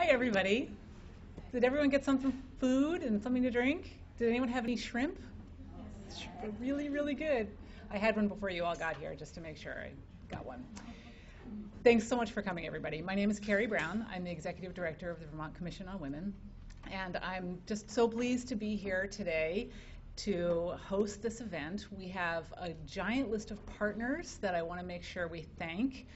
Hi, everybody. Did everyone get some food and something to drink? Did anyone have any shrimp? Yes. Shrimp are really, really good. I had one before you all got here, just to make sure I got one. Thanks so much for coming, everybody. My name is Carrie Brown. I'm the Executive Director of the Vermont Commission on Women. And I'm just so pleased to be here today to host this event. We have a giant list of partners that I want to make sure we thank.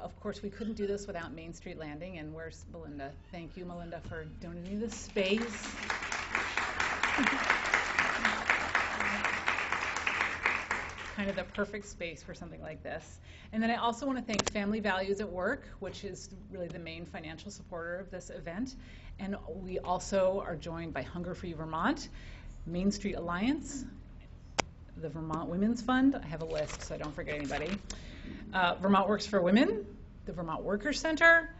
Of course, we couldn't do this without Main Street Landing, and where's Melinda? Thank you, Melinda, for donating the space. Kind of the perfect space for something like this. And then I also want to thank Family Values at Work, which is really the main financial supporter of this event. And we also are joined by Hunger Free Vermont, Main Street Alliance, the Vermont Women's Fund. I have a list, so I don't forget anybody. Vermont Works for Women, the Vermont Workers Center,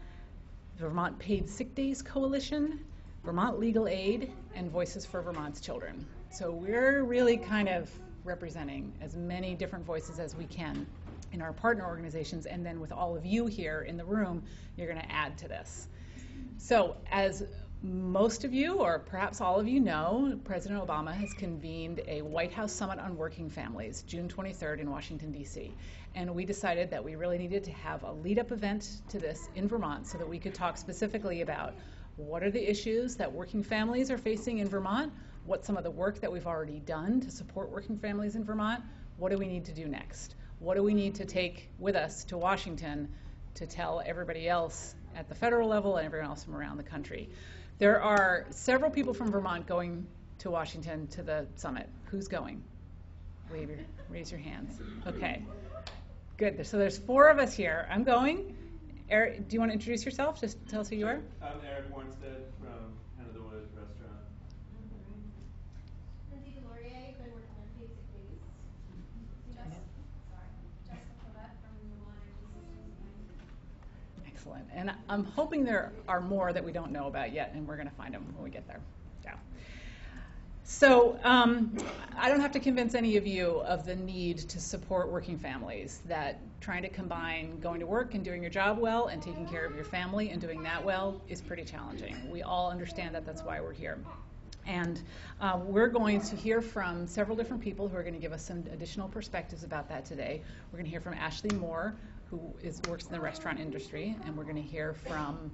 the Vermont Paid Sick Days Coalition, Vermont Legal Aid, and Voices for Vermont's Children. So we're really kind of representing as many different voices as we can in our partner organizations, and then with all of you here in the room, you're going to add to this. So as most of you, or perhaps all of you know, President Obama has convened a White House Summit on Working Families, June 23rd in Washington, D.C. And we decided that we really needed to have a lead-up event to this in Vermont so that we could talk specifically about what are the issues that working families are facing in Vermont, what's some of the work that we've already done to support working families in Vermont, what do we need to do next? What do we need to take with us to Washington to tell everybody else at the federal level and everyone else from around the country? There are several people from Vermont going to Washington to the summit. Who's going? Raise your hands. Okay, good. So there's four of us here. I'm going. Eric, do you want to introduce yourself? Just tell us who you are. I'm Eric Warnstead from Lindsay Delorier, I work on Paid Sick Days. Sorry. Excellent. And I'm hoping there are more that we don't know about yet, and we're going to find them when we get there. Yeah. So I don't have to convince any of you of the need to support working families, that trying to combine going to work and doing your job well and taking care of your family and doing that well is pretty challenging. We all understand that. That's why we're here. And we're going to hear from several different people who are going to give us some additional perspectives about that today. We're going to hear from Ashley Moore, who works in the restaurant industry, and we're going to hear from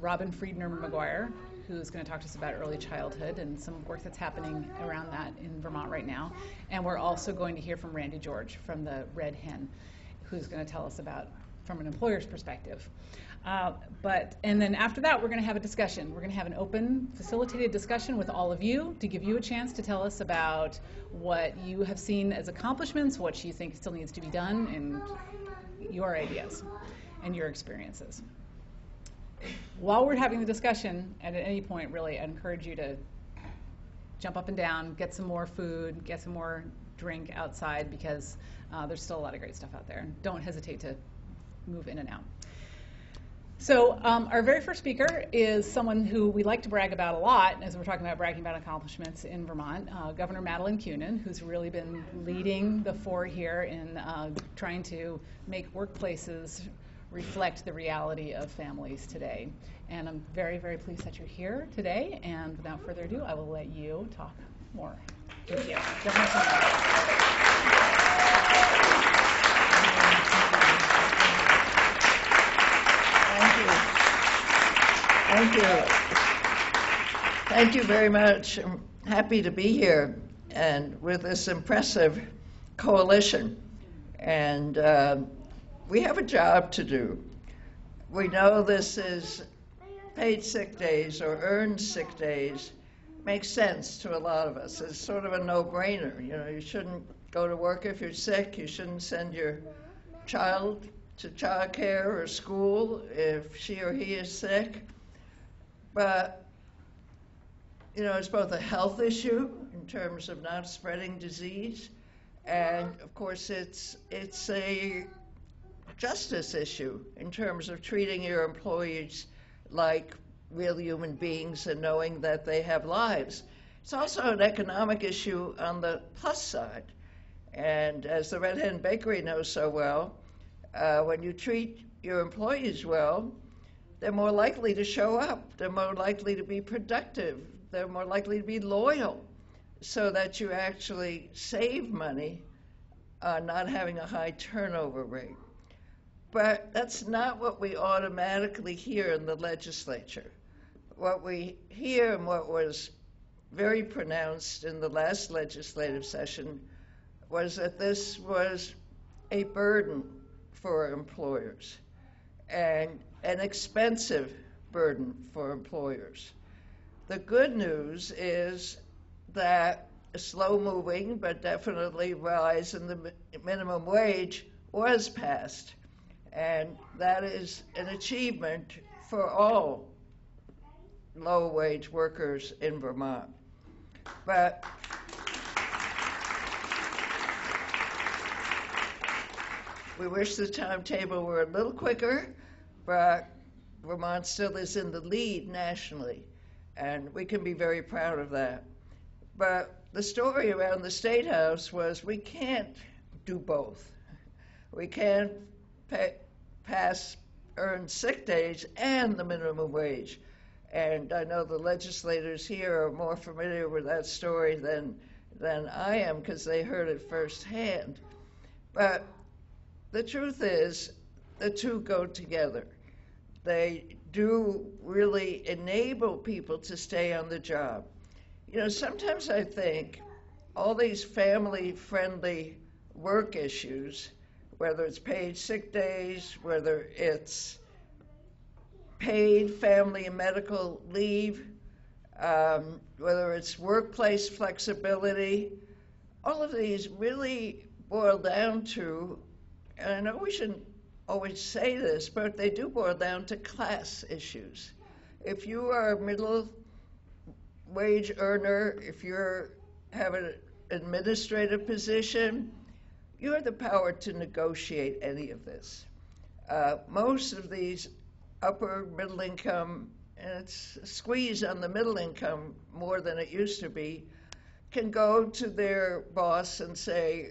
Robin Friedner-McGuire, who's going to talk to us about early childhood and some work that's happening around that in Vermont right now. And we're also going to hear from Randy George from the Red Hen, who's going to tell us about from an employer's perspective. And then after that, we're going to have a discussion. We're going to have an open, facilitated discussion with all of you to give you a chance to tell us about what you have seen as accomplishments, what you think still needs to be done, and your ideas and your experiences. While we're having the discussion, and at any point, really, I encourage you to jump up and down, get some more food, get some more drink outside, because there's still a lot of great stuff out there. Don't hesitate to move in and out. So our very first speaker is someone who we like to brag about a lot, as we're talking about bragging about accomplishments in Vermont, Governor Madeleine Kunin, who's really been leading the fore here in trying to make workplaces reflect the reality of families today. And I'm very, very pleased that you're here today. And without further ado, I will let you talk more. Thank you. Thank you. Thank you very much. I'm happy to be here and with this impressive coalition. And we have a job to do. We know this is paid sick days or earned sick days. Makes sense to a lot of us. It's sort of a no-brainer. You know, you shouldn't go to work if you're sick. You shouldn't send your child to childcare or school if she or he is sick. But, you know, it's both a health issue in terms of not spreading disease, and of course it's a justice issue in terms of treating your employees like real human beings and knowing that they have lives. It's also an economic issue on the plus side. And as the Red Hen Bakery knows so well, when you treat your employees well, they're more likely to show up, they're more likely to be productive, they're more likely to be loyal, so that you actually save money on not having a high turnover rate. But that's not what we automatically hear in the legislature. What we hear and what was very pronounced in the last legislative session was that this was a burden for employers and an expensive burden for employers. The good news is that a slow-moving but definitely rise in the minimum wage was passed, and that is an achievement for all low-wage workers in Vermont. But we wish the timetable were a little quicker, but Vermont still is in the lead nationally, and we can be very proud of that. But the story around the State House was we can't do both. We can't pass earned sick days and the minimum wage. And I know the legislators here are more familiar with that story than I am, because they heard it firsthand. But the truth is, the two go together. They do really enable people to stay on the job. You know, sometimes I think all these family-friendly work issues, whether it's paid sick days, whether it's paid family and medical leave, whether it's workplace flexibility, all of these really boil down to, and I know we shouldn't always say this, but they do boil down to class issues. If you are a middle wage earner, if you have an administrative position, you have the power to negotiate any of this. Most of these upper middle income, and it's a squeeze on the middle income more than it used to be, can go to their boss and say,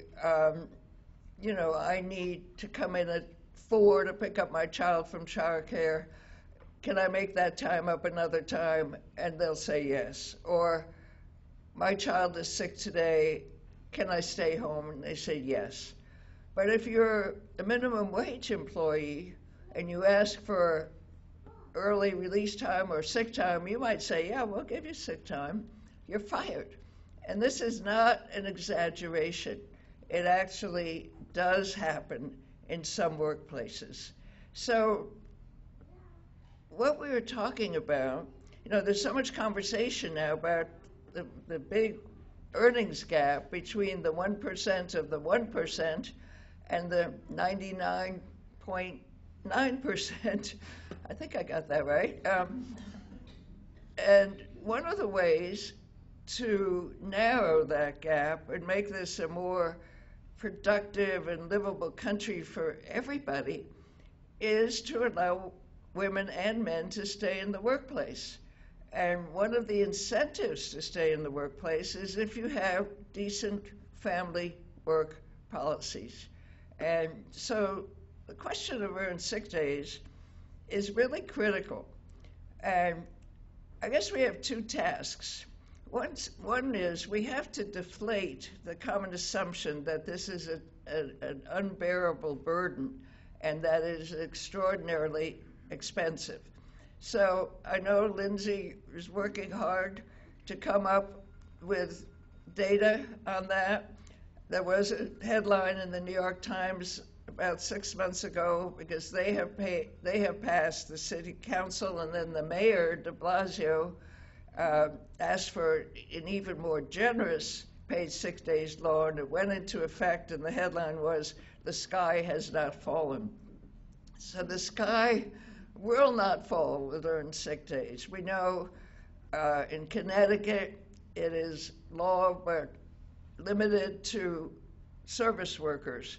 you know, I need to come in at 4 to pick up my child from childcare. Can I make that time up another time? And they'll say yes. Or my child is sick today, can I stay home? And they say yes. But if you're a minimum wage employee and you ask for early release time or sick time, you might say, yeah, we'll give you sick time. You're fired. And this is not an exaggeration. It actually does happen in some workplaces. So what we were talking about, you know, there's so much conversation now about the big earnings gap between the 1% of the 1% and the 99.9%, I think I got that right. And one of the ways to narrow that gap and make this a more productive and livable country for everybody is to allow women and men to stay in the workplace. And one of the incentives to stay in the workplace is if you have decent family work policies. And so the question of earned sick days is really critical. And I guess we have two tasks. One is we have to deflate the common assumption that this is an unbearable burden and that it is extraordinarily expensive. So I know Lindsay is working hard to come up with data on that. There was a headline in the New York Times about 6 months ago, because they have passed, the city council and then the mayor de Blasio asked for an even more generous paid sick days law, and it went into effect, and the headline was, the sky has not fallen. So the sky will not fall with earned sick days. We know in Connecticut it is law but limited to service workers,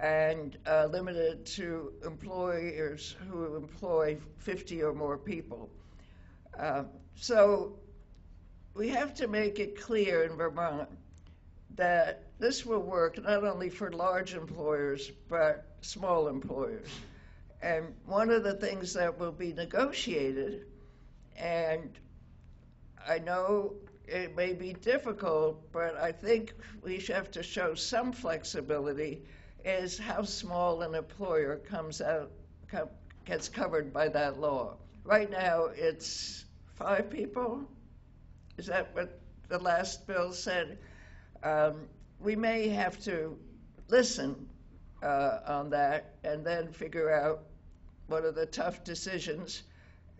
and limited to employers who employ 50 or more people. So we have to make it clear in Vermont that this will work not only for large employers, but small employers. And one of the things that will be negotiated, and I know it may be difficult, but I think we have to show some flexibility, is how small an employer gets covered by that law. Right now, it's 5 people. Is that what the last bill said? We may have to listen on that and then figure out one of the tough decisions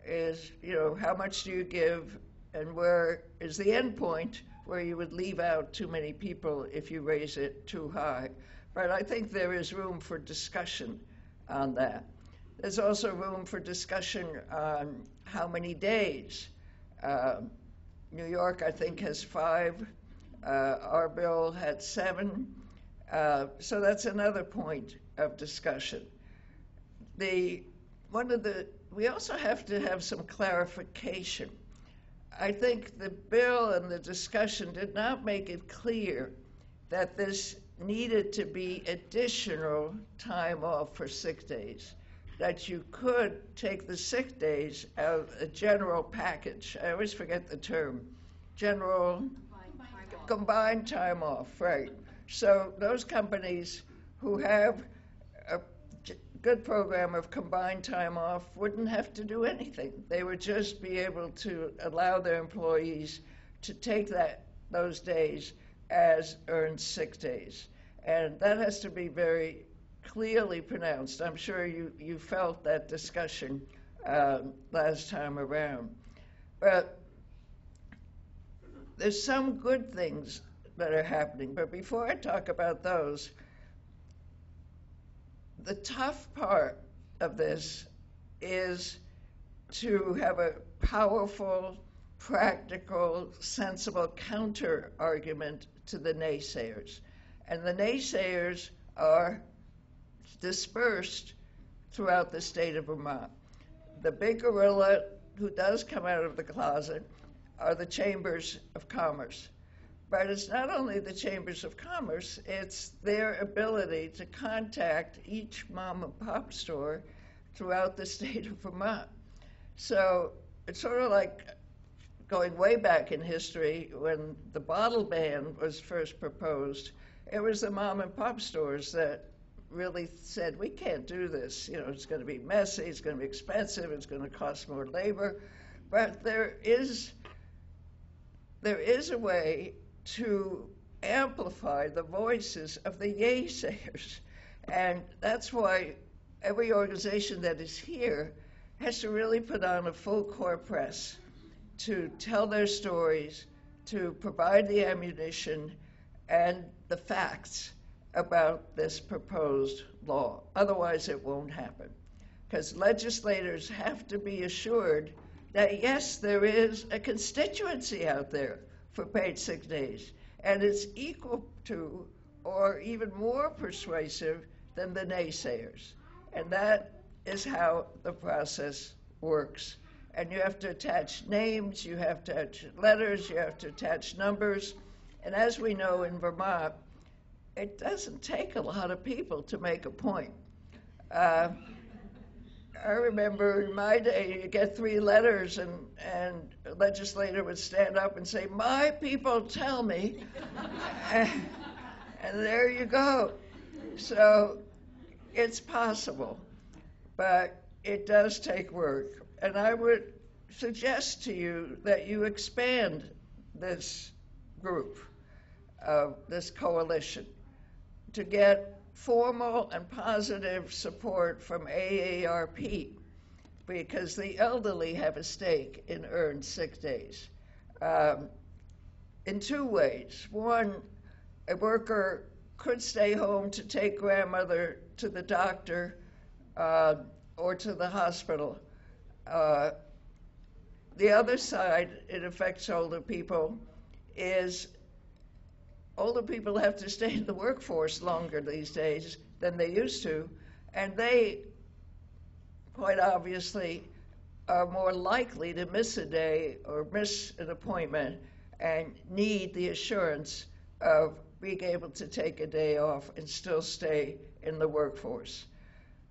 is, you know, how much do you give and where is the end point where you would leave out too many people if you raise it too high. But I think there is room for discussion on that. There's also room for discussion on how many days. New York, I think, has 5. Our bill had 7. So that's another point of discussion. We also have to have some clarification. I think the bill and the discussion did not make it clear that this needed to be additional time off for sick days, that you could take the sick days out of a general package. I always forget the term. General combined time off, right. So those companies who have a good program of combined time off wouldn't have to do anything. They would just be able to allow their employees to take those days as earned sick days. And that has to be very clearly pronounced. I'm sure you felt that discussion last time around. But there's some good things that are happening. But before I talk about those, the tough part of this is to have a powerful, practical, sensible counter argument to the naysayers. And the naysayers are dispersed throughout the state of Vermont. The big gorilla who does come out of the closet are the chambers of commerce. But it's not only the chambers of commerce, it's their ability to contact each mom and pop store throughout the state of Vermont. So it's sort of like going way back in history when the bottle ban was first proposed. It was the mom and pop stores that really said, we can't do this. You know, it's going to be messy, it's going to be expensive, it's going to cost more labor. But there is a way to amplify the voices of the yay-sayers. And that's why every organization that is here has to really put on a full court press to tell their stories, to provide the ammunition and the facts about this proposed law. Otherwise, it won't happen. Because legislators have to be assured that, yes, there is a constituency out there for paid sick days, and it's equal to or even more persuasive than the naysayers. And that is how the process works. And you have to attach names, you have to attach letters, you have to attach numbers. And as we know in Vermont, it doesn't take a lot of people to make a point. I remember in my day, you get 3 letters, and a legislator would stand up and say, my people tell me, and there you go. So it's possible, but it does take work. And I would suggest to you that you expand this group, this coalition, to get formal and positive support from AARP, because the elderly have a stake in earned sick days in 2 ways. One, a worker could stay home to take grandmother to the doctor or to the hospital. The other side, it affects older people, is older people have to stay in the workforce longer these days than they used to, and they, quite obviously, are more likely to miss a day or miss an appointment and need the assurance of being able to take a day off and still stay in the workforce.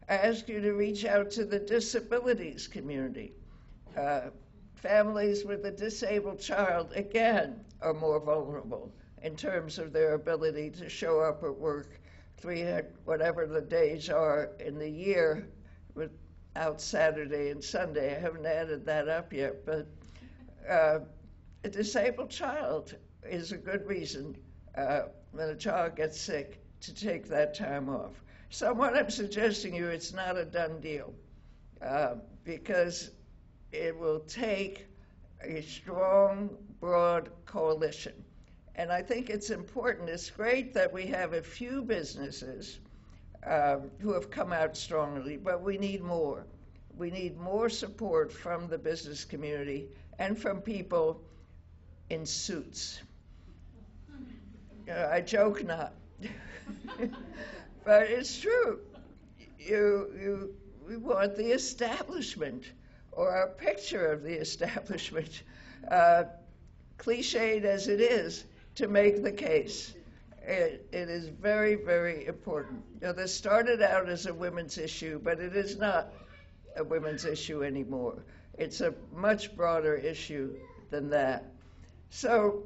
I ask you to reach out to the disabilities community. Families with a disabled child, again, are more vulnerable in terms of their ability to show up at work 300, whatever the days are in the year, without Saturday and Sunday. I haven't added that up yet, but a disabled child is a good reason when a child gets sick to take that time off. So what I'm suggesting you, it's not a done deal because it will take a strong, broad coalition. And I think it's important. It's great that we have a few businesses who have come out strongly, but we need more. We need more support from the business community and from people in suits. I joke not, but it's true. We want the establishment or a picture of the establishment, cliched as it is, to make the case. It is very, very important. Now, this started out as a women's issue, but it is not a women's issue anymore. It's a much broader issue than that. So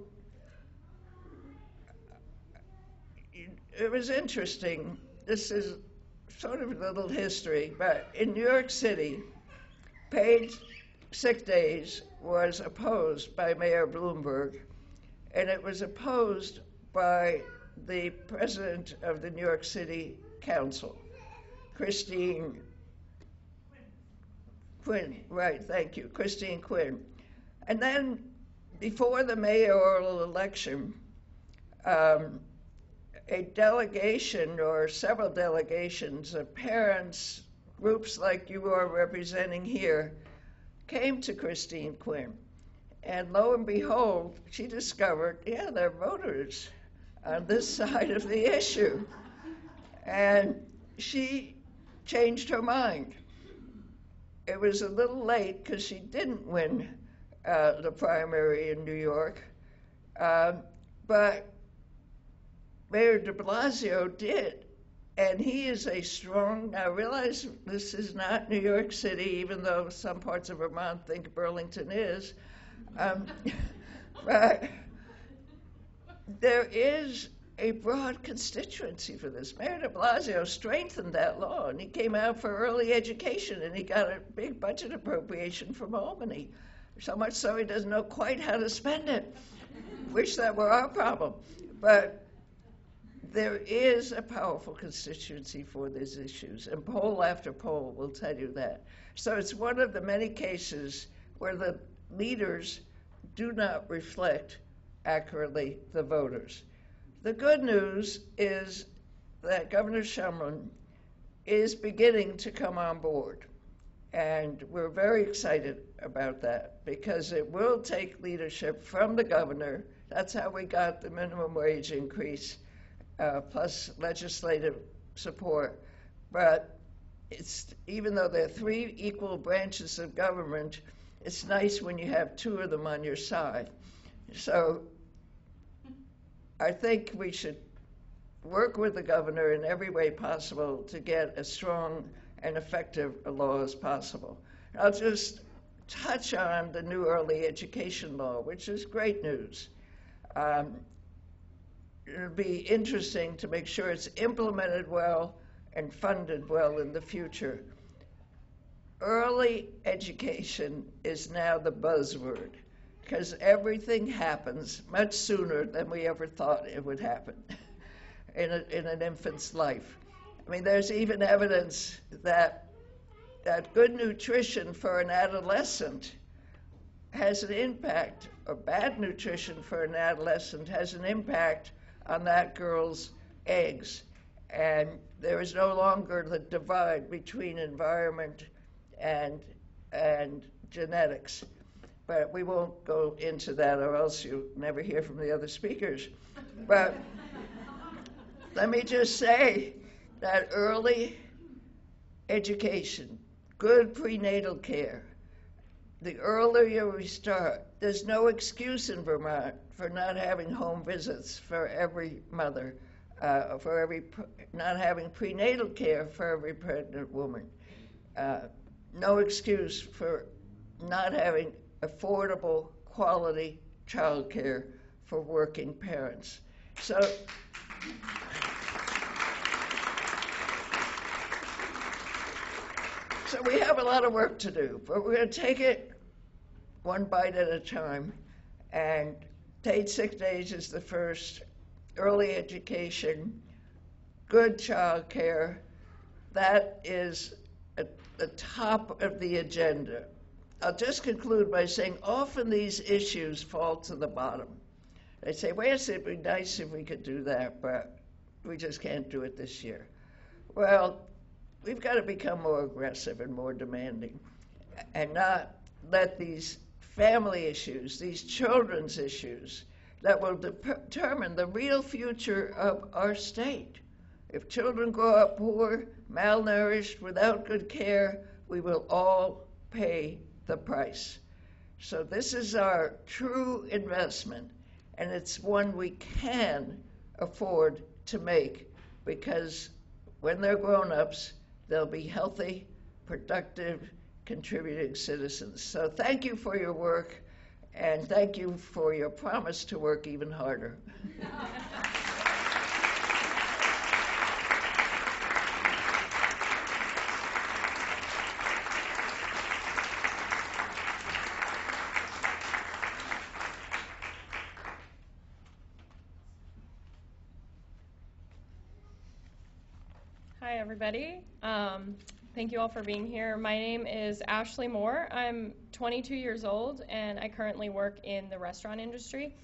it was interesting. This is sort of a little history, but in New York City, paid sick days was opposed by Mayor Bloomberg, and it was opposed by the president of the New York City Council, Christine Quinn. Right, thank you, Christine Quinn. And then before the mayoral election, a delegation or several delegations of parents, groups like you are representing here, came to Christine Quinn. And lo and behold, she discovered, yeah, there are voters on this side of the issue. And she changed her mind. It was a little late because she didn't win the primary in New York. But Mayor de Blasio did. And he is a strong, now realize this is not New York City, even though some parts of Vermont think Burlington is. But there is a broad constituency for this. Mayor de Blasio strengthened that law, and he came out for early education, and he got a big budget appropriation from Albany. So much so he doesn't know quite how to spend it. Wish that were our problem. But there is a powerful constituency for these issues, and poll after poll will tell you that. So it's one of the many cases where the leaders do not reflect accurately the voters. The good news is that Governor Shumlin is beginning to come on board, and we're very excited about that because it will take leadership from the governor. That's how we got the minimum wage increase, plus legislative support. But it's, even though there are three equal branches of government, it's nice when you have two of them on your side. So I think we should work with the governor in every way possible to get as strong and effective a law as possible. I'll just touch on the new early education law, which is great news. It'll be interesting to make sure it's implemented well and funded well in the future. Early education is now the buzzword because everything happens much sooner than we ever thought it would happen in an infant's life. I mean, there's even evidence that good nutrition for an adolescent has an impact, or bad nutrition for an adolescent has an impact on that girl's eggs. And there is no longer the divide between environment and genetics. But we won't go into that, or else you'll never hear from the other speakers. But let me just say that early education, good prenatal care, the earlier we start, there's no excuse in Vermont for not having home visits for every mother. for every, not having prenatal care for every pregnant woman, no excuse for not having affordable, quality child care for working parents. So, so we have a lot of work to do, but we're going to take it one bite at a time. And paid sick days is the first, early education, good child care. That is at the top of the agenda. I'll just conclude by saying often these issues fall to the bottom. They say, well, yes, it'd be nice if we could do that, but we just can't do it this year. Well, we've got to become more aggressive and more demanding and not let these family issues, these children's issues, that will determine the real future of our state. If children grow up poor, malnourished, without good care, we will all pay the price. So this is our true investment, and it's one we can afford to make, because when they're grown-ups, they'll be healthy, productive, contributing citizens. So thank you for your work, and thank you for your promise to work even harder. Hi, everybody. Thank you all for being here. My name is Ashley Moore. I'm 22 years old, and I currently work in the restaurant industry,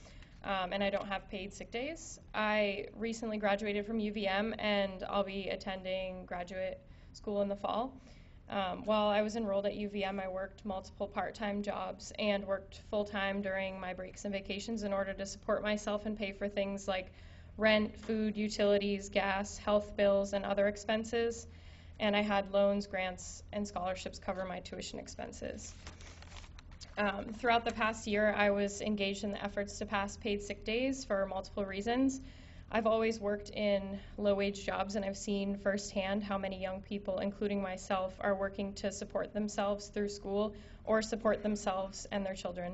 and I don't have paid sick days. I recently graduated from UVM, and I'll be attending graduate school in the fall. While I was enrolled at UVM, I worked multiple part-time jobs and worked full-time during my breaks and vacations in order to support myself and pay for things like rent, food, utilities, gas, health bills, and other expenses. And I had loans, grants, and scholarships cover my tuition expenses. Throughout the past year, I was engaged in the efforts to pass paid sick days for multiple reasons. I've always worked in low-wage jobs, and I've seen firsthand how many young people, including myself, are working to support themselves through school or support themselves and their children.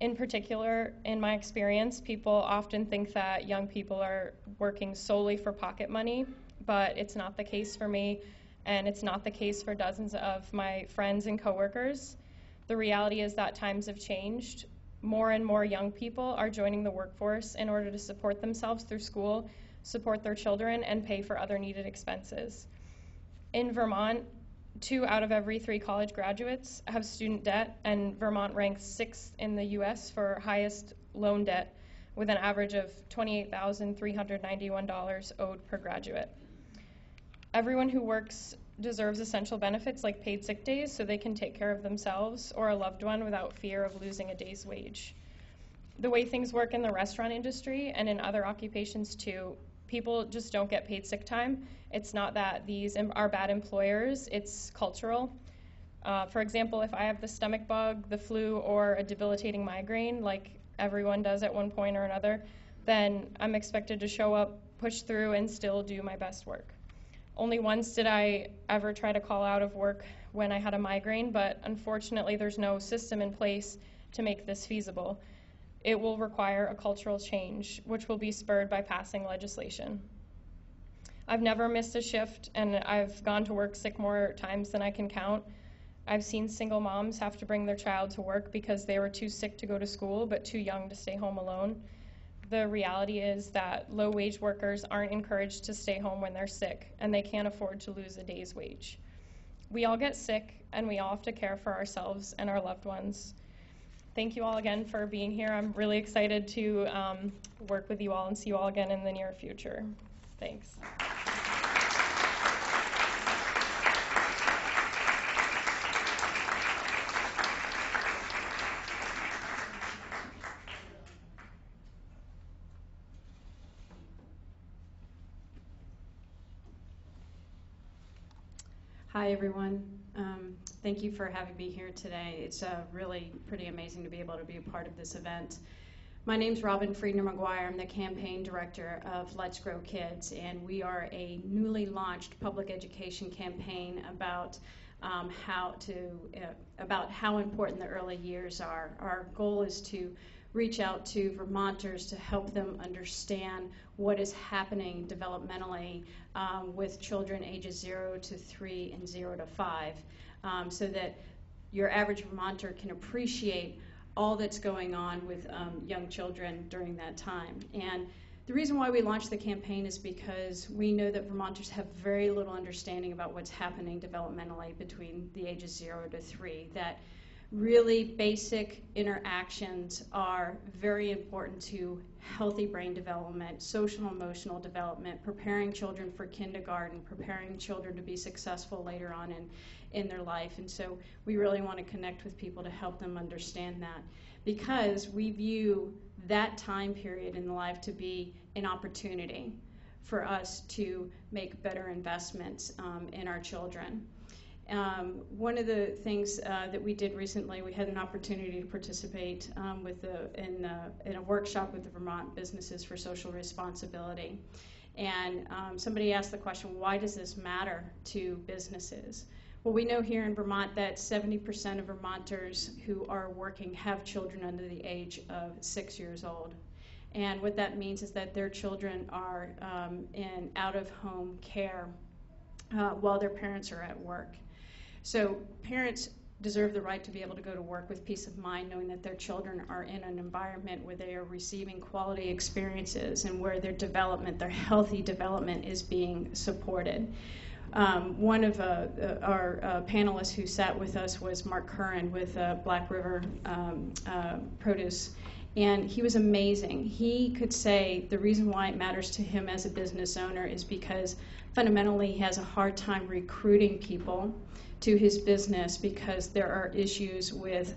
In particular, in my experience, people often think that young people are working solely for pocket money, but it's not the case for me, and it's not the case for dozens of my friends and coworkers. The reality is that times have changed. More and more young people are joining the workforce in order to support themselves through school, support their children, and pay for other needed expenses. In Vermont, 2 out of every 3 college graduates have student debt, and Vermont ranks 6th in the US for highest loan debt, with an average of $28,391 owed per graduate. Everyone who works deserves essential benefits like paid sick days so they can take care of themselves or a loved one without fear of losing a day's wage. The way things work in the restaurant industry and in other occupations too, people just don't get paid sick time. It's not that these are bad employers, it's cultural. For example, if I have the stomach bug, the flu, or a debilitating migraine, like everyone does at one point or another, then I'm expected to show up, push through, and still do my best work. Only once did I ever try to call out of work when I had a migraine, but unfortunately there's no system in place to make this feasible. It will require a cultural change, which will be spurred by passing legislation. I've never missed a shift, and I've gone to work sick more times than I can count. I've seen single moms have to bring their child to work because they were too sick to go to school but too young to stay home alone. The reality is that low-wage workers aren't encouraged to stay home when they're sick, and they can't afford to lose a day's wage. We all get sick, and we all have to care for ourselves and our loved ones. Thank you all again for being here. I'm really excited to work with you all and see you all again in the near future. Thanks. Hi, everyone. Thank you for having me here today. It's really pretty amazing to be able to be a part of this event. My name's Robin Friedner-McGuire. I'm the campaign director of Let's Grow Kids, and we are a newly launched public education campaign about how important the early years are. Our goal is to reach out to Vermonters to help them understand what is happening developmentally with children ages 0 to 3 and 0 to 5, so that your average Vermonter can appreciate all that's going on with young children during that time. And the reason why we launched the campaign is because we know that Vermonters have very little understanding about what's happening developmentally between the ages 0 to 3, that really basic interactions are very important to healthy brain development, social and emotional development, preparing children for kindergarten, preparing children to be successful later on in their life. And so we really want to connect with people to help them understand that, because we view that time period in life to be an opportunity for us to make better investments in our children. One of the things that we did recently, we had an opportunity to participate in a workshop with the Vermont Businesses for Social Responsibility. And somebody asked the question, why does this matter to businesses? Well, we know here in Vermont that 70% of Vermonters who are working have children under the age of 6 years old. And what that means is that their children are in out-of-home care while their parents are at work. So parents deserve the right to be able to go to work with peace of mind, knowing that their children are in an environment where they are receiving quality experiences and where their development, their healthy development, is being supported. One of our panelists who sat with us was Mark Curran with Black River Produce, and he was amazing. He could say the reason why it matters to him as a business owner is because fundamentally he has a hard time recruiting people to his business because there are issues with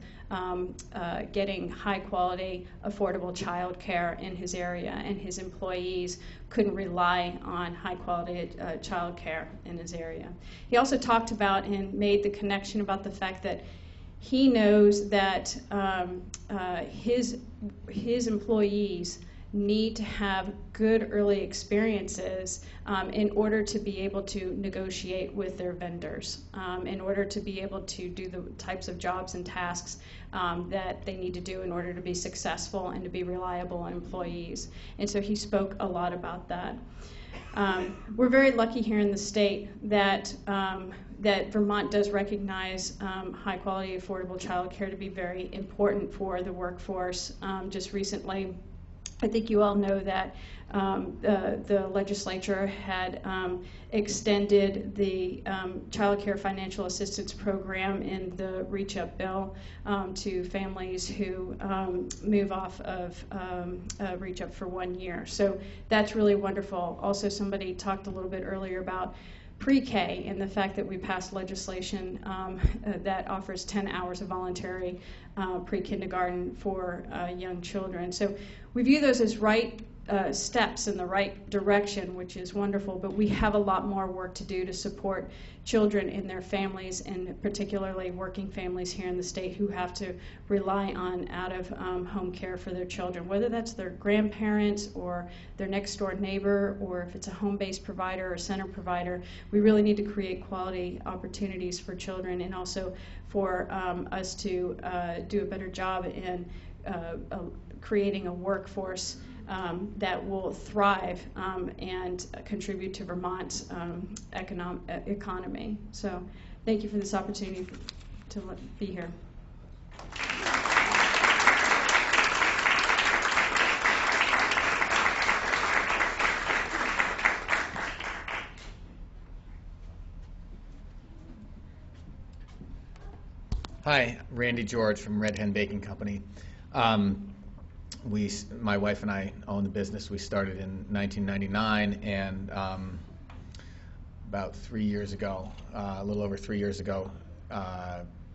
getting high quality, affordable childcare in his area, and his employees couldn't rely on high quality childcare in his area. He also talked about and made the connection about the fact that he knows that his employees need to have good early experiences in order to be able to negotiate with their vendors, in order to be able to do the types of jobs and tasks that they need to do in order to be successful and to be reliable employees. And so he spoke a lot about that. We're very lucky here in the state that that Vermont does recognize high quality, affordable childcare to be very important for the workforce. Just recently, I think you all know that the legislature had extended the Child Care Financial Assistance Program in the Reach Up Bill to families who move off of Reach Up for 1 year. So that's really wonderful. Also, somebody talked a little bit earlier about pre-K and the fact that we passed legislation that offers 10 hours of voluntary pre-kindergarten for young children. So we view those as right steps in the right direction, which is wonderful, but we have a lot more work to do to support children and their families, and particularly working families here in the state who have to rely on out-of-home care for their children, whether that's their grandparents or their next-door neighbor, or if it's a home-based provider or center provider. We really need to create quality opportunities for children, and also for us to do a better job in creating a workforce that will thrive and contribute to Vermont's economy. So thank you for this opportunity to be here. Hi, Randy George from Red Hen Baking Company. My wife and I own the business. We started in 1999, and about 3 years ago, a little over 3 years ago,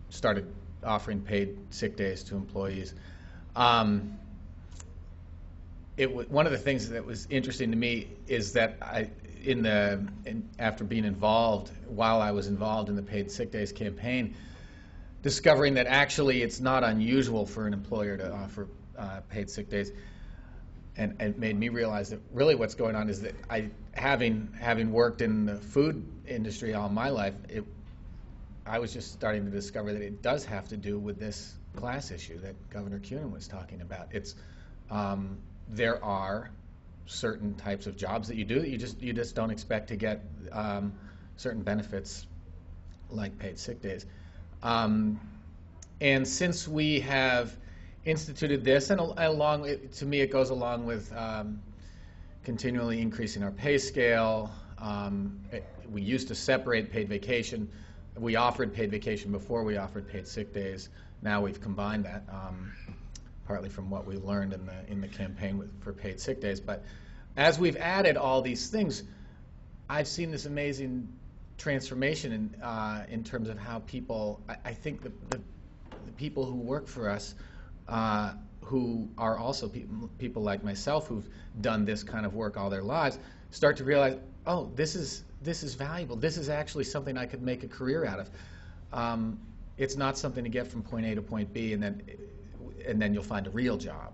started offering paid sick days to employees. One of the things that was interesting to me is that after being involved, while I was involved in the paid sick days campaign, discovering that actually it's not unusual for an employer to offer paid sick days, and it made me realize that really what's going on is that having worked in the food industry all my life, I was just starting to discover that it does have to do with this class issue that Governor Kunin was talking about. It's there are certain types of jobs that you do that you just don't expect to get certain benefits like paid sick days. And since we have instituted this, and to me it goes along with continually increasing our pay scale. We used to separate paid vacation. We offered paid vacation before we offered paid sick days. Now we've combined that, partly from what we learned in the campaign for paid sick days. But as we've added all these things, I've seen this amazing transformation in terms of how people, I think the people who work for us, who are also people like myself who've done this kind of work all their lives, start to realize, oh, this is valuable. This is actually something I could make a career out of. It's not something to get from point A to point B and then you'll find a real job.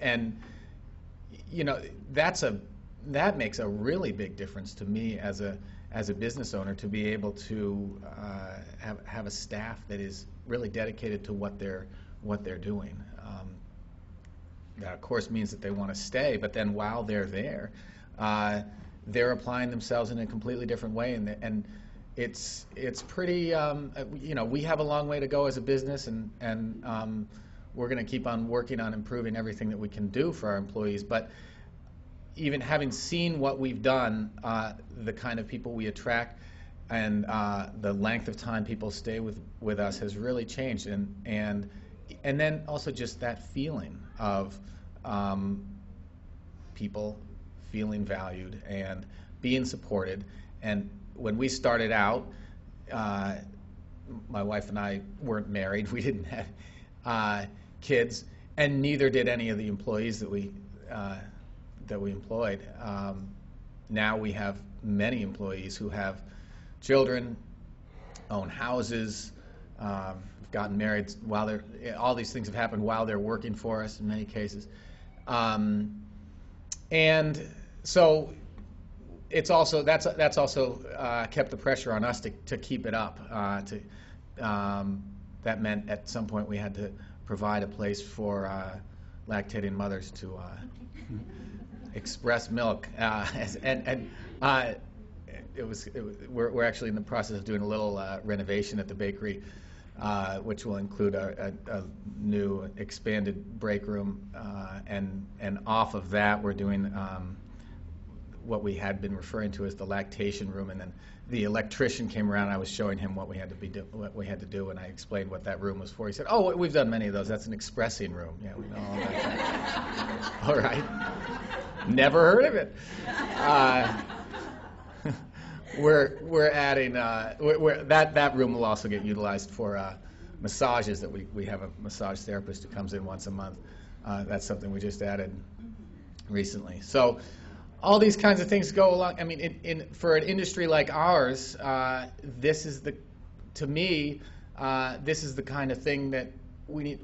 And you know, that makes a really big difference to me as a business owner, to be able to have a staff that is really dedicated to what they're doing. That of course means that they want to stay, but then while they're there, they're applying themselves in a completely different way, and it's pretty, you know, we have a long way to go as a business, and we're going to keep on working on improving everything that we can do for our employees. But even having seen what we've done, the kind of people we attract and the length of time people stay with us has really changed, and then also just that feeling of people feeling valued and being supported. And when we started out, my wife and I weren't married, we didn't have kids, and neither did any of the employees that we employed. Now we have many employees who have children, own houses, gotten married while they're, all these things have happened while they're working for us in many cases. And so it's also, that's also kept the pressure on us to keep it up. That meant at some point we had to provide a place for lactating mothers to express milk, and we're actually in the process of doing a little renovation at the bakery, which will include a new expanded break room, and off of that we're doing what we had been referring to as the lactation room. And then the electrician came around and I was showing him what we had to do, and I explained what that room was for. He said, oh, we've done many of those. That's an expressing room. Yeah, we know all that. All right. Never heard of it. We're adding, that room will also get utilized for massages. That we have a massage therapist who comes in once a month. That's something we just added recently. So all these kinds of things go along. I mean, for an industry like ours, this is the, to me, this is the kind of thing that we need.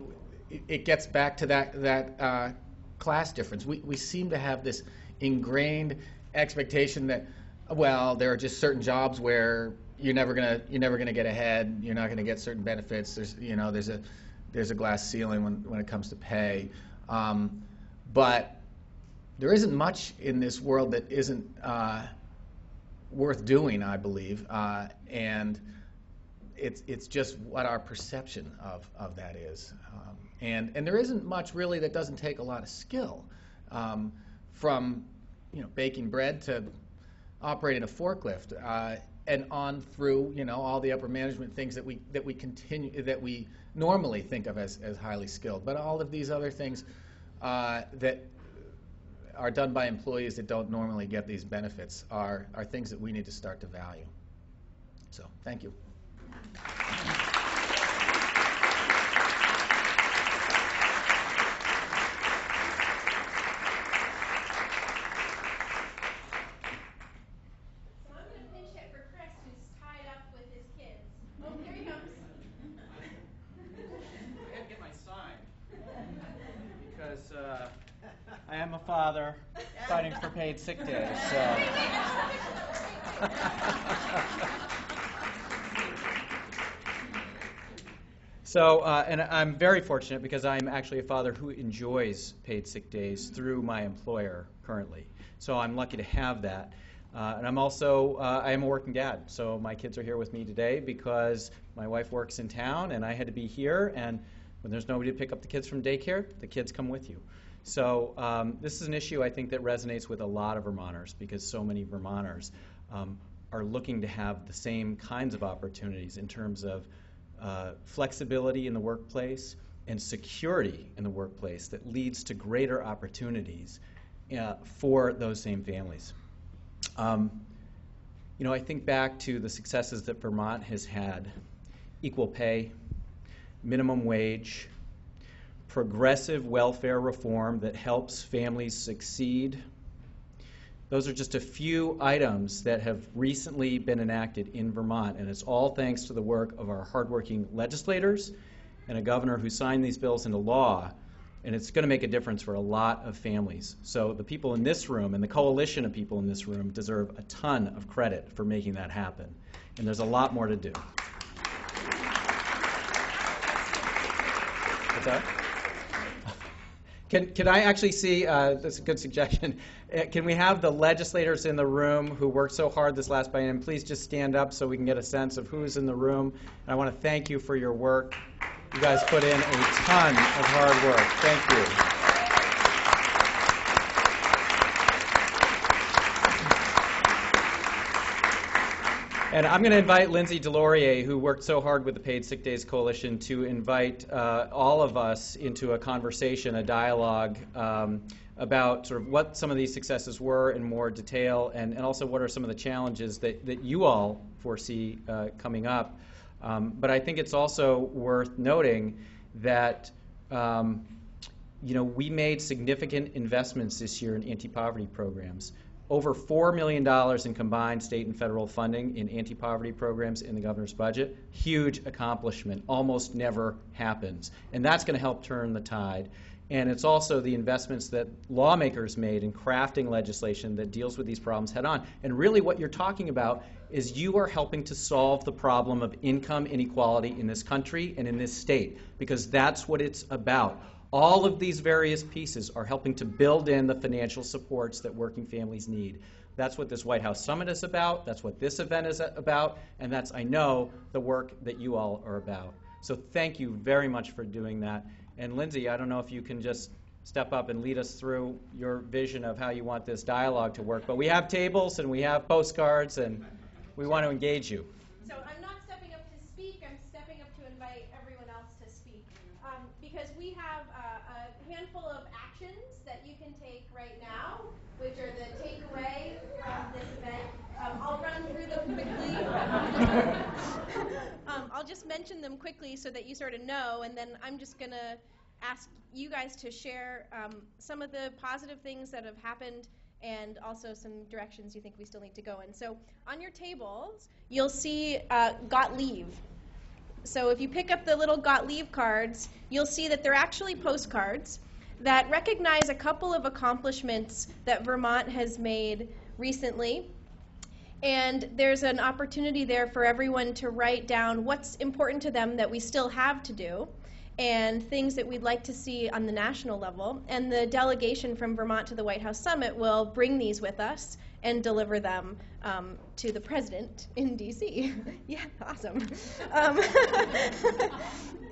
It gets back to that class difference. We seem to have this ingrained expectation that, well, there are just certain jobs where you're never gonna get ahead. You're not gonna get certain benefits. There's a glass ceiling when it comes to pay, but there isn't much in this world that isn't worth doing, I believe, and it's just what our perception of that is. And there isn't much really that doesn't take a lot of skill, from, you know, baking bread to operating a forklift, and on through, you know, all the upper management things that we normally think of as highly skilled. But all of these other things that are done by employees that don't normally get these benefits are things that we need to start to value. So, thank you. So I'm going to pinch hit for Chris, who's tied up with his kids. Oh, here he comes. I gotta get my sign. because I am a father fighting for paid sick days. So. And I'm very fortunate because I'm actually a father who enjoys paid sick days through my employer currently. So I'm lucky to have that. And I'm also, I am a working dad, so my kids are here with me today because my wife works in town and I had to be here, and when there's nobody to pick up the kids from daycare, the kids come with you. So this is an issue I think that resonates with a lot of Vermonters because so many Vermonters are looking to have the same kinds of opportunities in terms of flexibility in the workplace and security in the workplace that leads to greater opportunities for those same families. You know, I think back to the successes that Vermont has had: equal pay, minimum wage, progressive welfare reform that helps families succeed. Those are just a few items that have recently been enacted in Vermont, and it's all thanks to the work of our hardworking legislators and a governor who signed these bills into law. And it's going to make a difference for a lot of families. So the people in this room and the coalition of people in this room deserve a ton of credit for making that happen. And there's a lot more to do. What's that? Can I actually see, that's a good suggestion, can we have the legislators in the room who worked so hard this last biennium please just stand up so we can get a sense of who's in the room. And I want to thank you for your work. You guys put in a ton of hard work. Thank you. And I'm going to invite Lindsay Delorier, who worked so hard with the Paid Sick Days Coalition, to invite all of us into a conversation, a dialogue about sort of what some of these successes were in more detail, and also what are some of the challenges that you all foresee coming up. But I think it's also worth noting that you know, we made significant investments this year in anti-poverty programs. Over $4 million in combined state and federal funding in anti-poverty programs in the governor's budget. Huge accomplishment. Almost never happens. And that's going to help turn the tide. And it's also the investments that lawmakers made in crafting legislation that deals with these problems head on. And really what you're talking about is you are helping to solve the problem of income inequality in this country and in this state, because that's what it's about. All of these various pieces are helping to build in the financial supports that working families need. That's what this White House Summit is about. That's what this event is about. And that's, I know, the work that you all are about. So thank you very much for doing that. And Lindsay, I don't know if you can just step up and lead us through your vision of how you want this dialogue to work. But we have tables and we have postcards, and we want to engage you. So I'm not stepping up to speak. I'm stepping up to invite everyone else to speak. Because we have a handful of actions that you can take right now, which are the takeaway from this event. I'll run through them quickly. I'll just mention them quickly so that you sort of know, and then I'm just going to ask you guys to share some of the positive things that have happened and also some directions you think we still need to go in. So on your tables, you'll see Gottlieb. So if you pick up the little Gottlieb cards, you'll see that they're actually postcards that recognize a couple of accomplishments that Vermont has made recently. And there's an opportunity there for everyone to write down what's important to them that we still have to do and things that we'd like to see on the national level. And the delegation from Vermont to the White House Summit will bring these with us and deliver them to the president in DC. Yeah, awesome.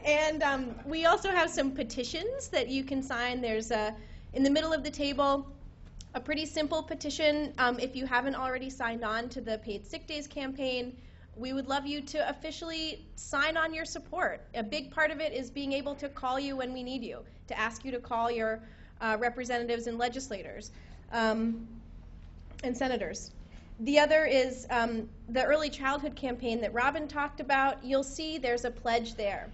And we also have some petitions that you can sign. There's a, in the middle of the table, a pretty simple petition. If you haven't already signed on to the Paid Sick Days campaign, we would love you to officially sign on your support. A big part of it is being able to call you when we need you, to ask you to call your representatives and legislators and senators. The other is the early childhood campaign that Robin talked about. You'll see there's a pledge there.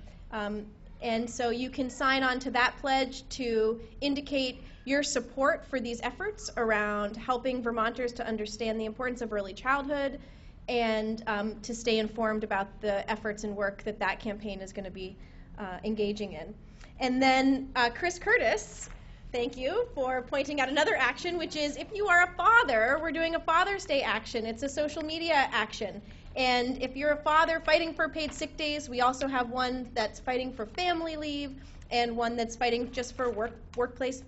And so you can sign on to that pledge to indicate your support for these efforts around helping Vermonters to understand the importance of early childhood and to stay informed about the efforts and work that that campaign is going to be engaging in. And then Chris Curtis, Thank you for pointing out another action, which is if you are a father, we're doing a Father's Day action. It's a social media action. And if you're a father fighting for paid sick days, we also have one that's fighting for family leave and one that's fighting just for workplace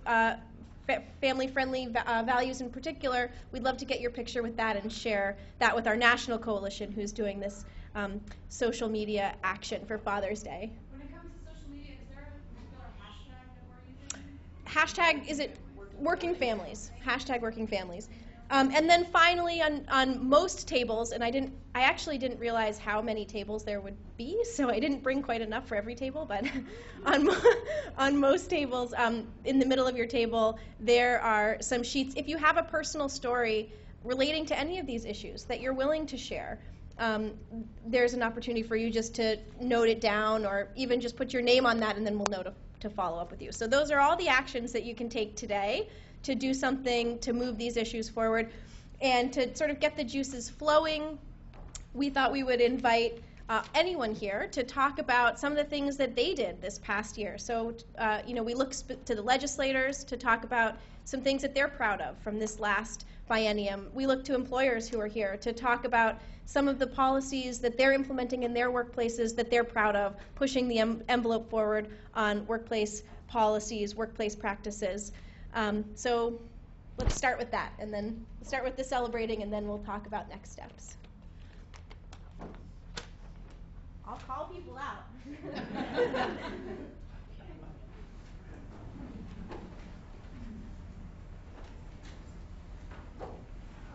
family-friendly values in particular. We'd love to get your picture with that and share that with our national coalition who's doing this social media action for Father's Day. Hashtag, is it Working Families? Hashtag Working Families. And then finally, on most tables, and I actually didn't realize how many tables there would be, so I didn't bring quite enough for every table, but on most tables, in the middle of your table, there are some sheets. If you have a personal story relating to any of these issues that you're willing to share, there's an opportunity for you just to note it down or even just put your name on that, and then we'll notify to follow up with you. So those are all the actions that you can take today to do something to move these issues forward and to sort of get the juices flowing. We thought we would invite anyone here to talk about some of the things that they did this past year. So you know, we look to the legislators to talk about some things that they're proud of from this last biennium. We look to employers who are here to talk about some of the policies that they're implementing in their workplaces that they're proud of, pushing the envelope forward on workplace policies, workplace practices. So let's start with that, and then we'll start with the celebrating, and then we'll talk about next steps. I'll call people out.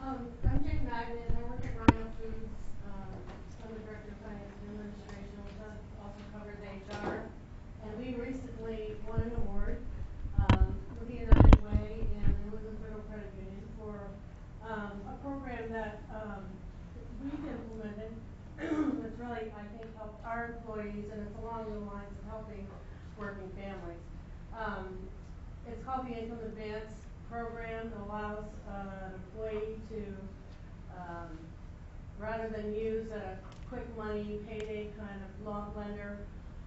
I'm Jane Magnan. I work at Rhino Foods. I'm the Director of Finance and Administration, which has also covered HR. And we recently won an award with the United Way and the Women's Federal Credit Union for a program that we've implemented that's really, I think, helped our employees, and it's along the lines of helping working families. It's called the Income Advance program that allows an employee to, rather than use a quick money payday kind of loan lender,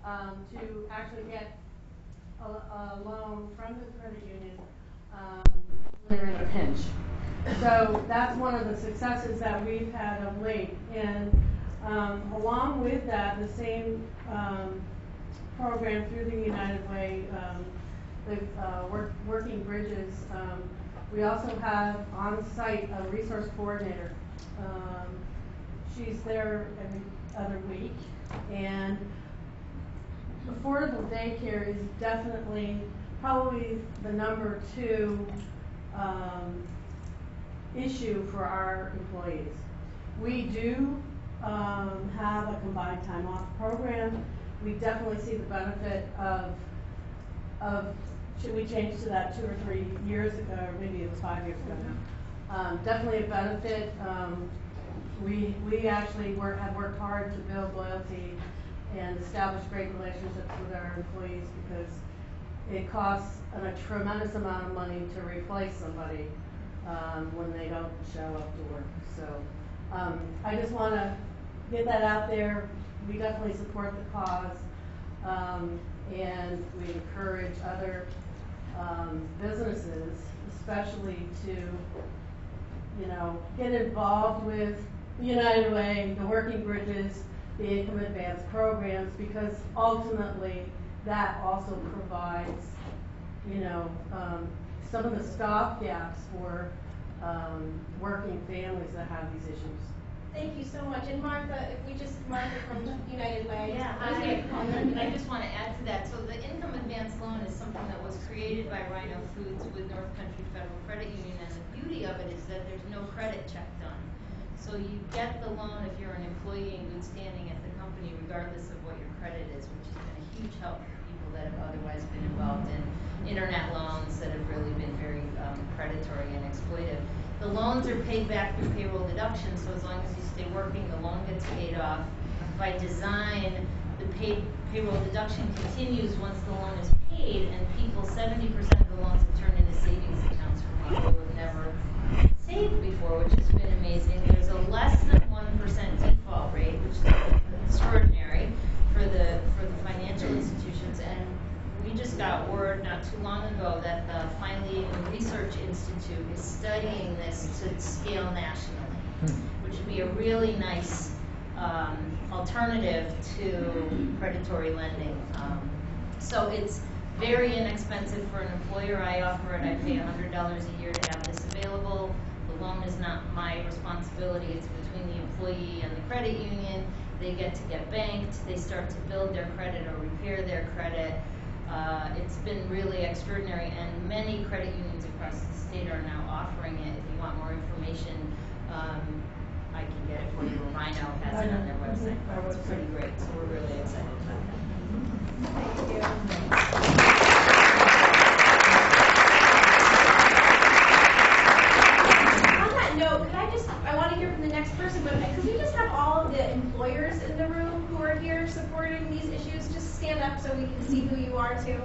to actually get a loan from the credit union when they're in a pinch. So that's one of the successes that we've had of late. And along with that, the same program through the United Way, the Working Bridges, we also have on site a resource coordinator. She's there every other week, and affordable daycare is definitely probably the #2 issue for our employees. We do have a combined time off program. We definitely see the benefit of should we change to that 2 or 3 years ago, or maybe it was 5 years ago now. Definitely a benefit. We actually have worked hard to build loyalty and establish great relationships with our employees, because it costs a tremendous amount of money to replace somebody when they don't show up to work. So I just want to get that out there. We definitely support the cause. And we encourage other businesses, especially to, you know, get involved with United Way, the Working Bridges, the Income Advance programs, because ultimately that also provides, you know, some of the stop gaps for working families that have these issues. Thank you so much. And Martha, if we just, Martha from United Way. Yeah, I just want to add to that. So the Income Advance Loan is something that was created by Rhino Foods with North Country Federal Credit Union, and the beauty of it is that there's no credit check done. So you get the loan if you're an employee in good standing at the company, regardless of what your credit is, which has been a huge help for people that have otherwise been involved in internet loans that have really been very predatory and exploitive. The loans are paid back through payroll deduction, so as long as you stay working, the loan gets paid off. By design, the payroll deduction continues once the loan is paid, and people, 70% of the loans have turned into savings accounts for people who have never saved before, which has been amazing. There's a less than 1% default rate, which is extraordinary for the financial institutions, and we just got word not too long ago that the Finally Research Institute is studying this to scale nationally, which would be a really nice alternative to predatory lending. So it's very inexpensive for an employer. I offer it. I pay $100 a year to have this available. The loan is not my responsibility. It's between the employee and the credit union. They get to get banked. They start to build their credit or repair their credit. It's been really extraordinary, and many credit unions across the state are now offering it. If you want more information, I can get it for you. Rhino has it on their website. It's pretty great, so we're really excited about that. Thank you. On that note, could I just, I want to hear from the next person, but could we just have all of the employers in the room who are here supporting these issues just stand up so we can see who you are too?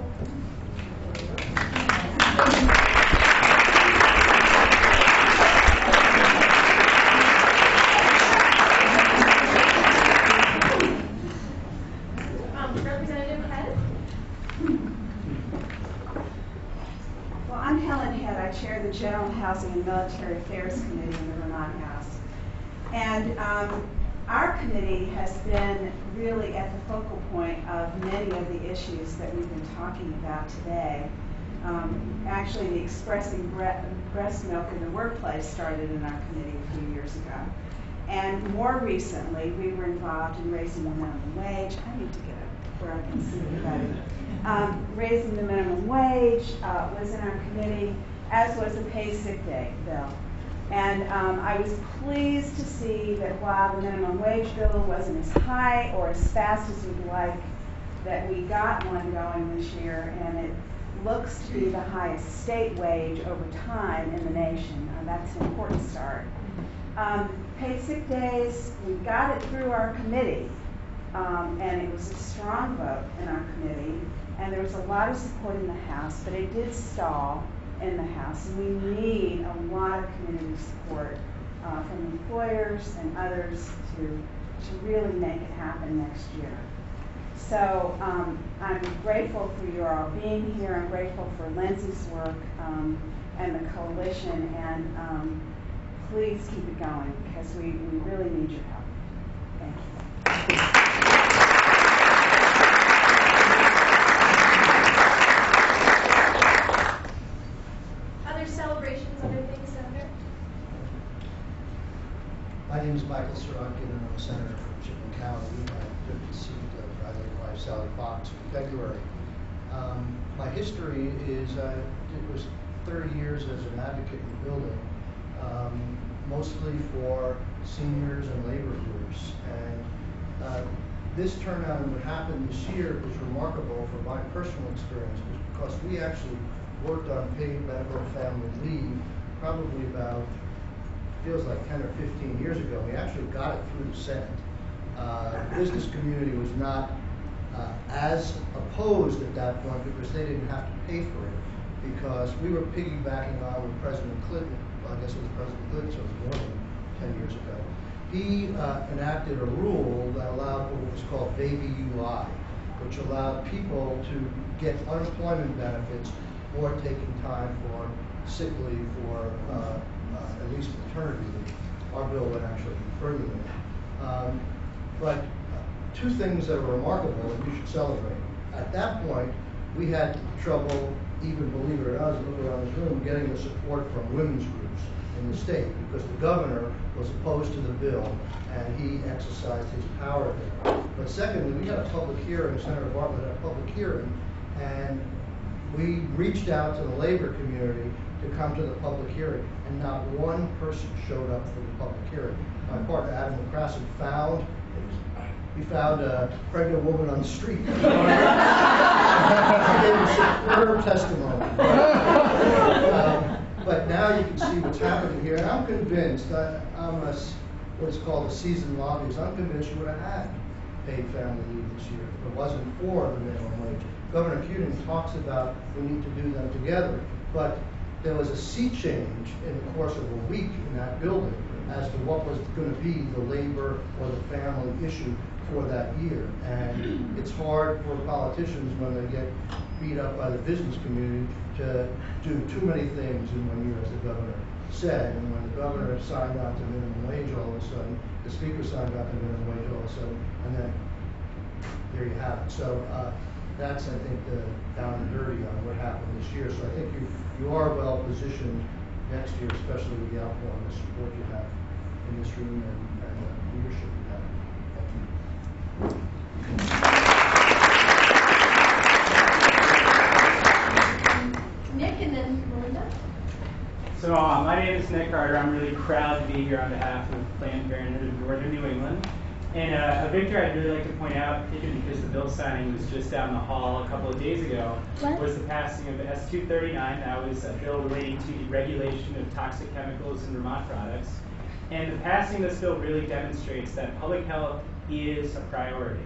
General Housing and Military Affairs Committee in the Vermont House. And our committee has been really at the focal point of many of the issues that we've been talking about today. Actually, the Expressing Breast Milk in the Workplace started in our committee a few years ago. And more recently, we were involved in raising the minimum wage. I need to get up where I can see everybody. Raising the minimum wage was in our committee, as was the paid sick day bill. And I was pleased to see that while the minimum wage bill wasn't as high or as fast as we'd like, that we got one going this year, and it looks to be the highest state wage over time in the nation. That's an important start. Paid sick days, we got it through our committee, and it was a strong vote in our committee, and there was a lot of support in the House, but it did stall in the House, and we need a lot of community support from employers and others to really make it happen next year. So I'm grateful for you all being here. I'm grateful for Lindsay's work and the coalition, and please keep it going, because we really need your help. Thank you. My name is Michael Sorokin, and I'm a senator from Chittenden County. I conceived of my late wife, Sally Fox, in February. My history is it was 30 years as an advocate in the building, mostly for seniors and labor groups. And this turnout and what happened this year was remarkable for my personal experience, because we actually worked on paid medical family leave probably about, feels like 10 or 15 years ago. We actually got it through the Senate. The business community was not as opposed at that point, because they didn't have to pay for it, because we were piggybacking on with President Clinton. Well, I guess it was President Clinton, so it was more than 10 years ago. He enacted a rule that allowed what was called baby UI, which allowed people to get unemployment benefits or taking time for sick leave for at least maternity leave. Our bill would actually be further than that. But two things that are remarkable that we should celebrate. At that point, we had trouble, even believe it or not, as we look around this room, getting the support from women's groups in the state, because the governor was opposed to the bill, and he exercised his power there. But secondly, we had a public hearing, Senator Bartlett had a public hearing, and we reached out to the labor community to come to the public hearing, and not one person showed up for the public hearing. My partner, Adam McCrasson, found a pregnant woman on the street. She gave her testimony. But now you can see what's happening here, and I'm convinced that I'm a, what is called a seasoned lobbyist. I'm convinced you would have had paid family leave this year if it wasn't for the minimum wage. Governor Kunin talks about we need to do them together, but there was a sea change in the course of a week in that building as to what was going to be the labor or the family issue for that year. And it's hard for politicians when they get beat up by the business community to do too many things in 1 year, as the governor said. And when the governor signed on to minimum wage all of a sudden, the speaker signed on to minimum wage all of a sudden, and then there you have it. So that's, I think, the down and dirty on what happened this year. So I think you are well positioned next year, especially with the outpouring and the support you have in this room and the leadership you have. Thank you. Nick, and then Melinda. So my name is Nick Carter. I'm really proud to be here on behalf of Planned Parenthood of Northern New England. And a victory I'd really like to point out, even because the bill signing was just down the hall a couple of days ago, was the passing of S-239. That was a bill relating to the regulation of toxic chemicals in Vermont products. And the passing of this bill really demonstrates that public health is a priority,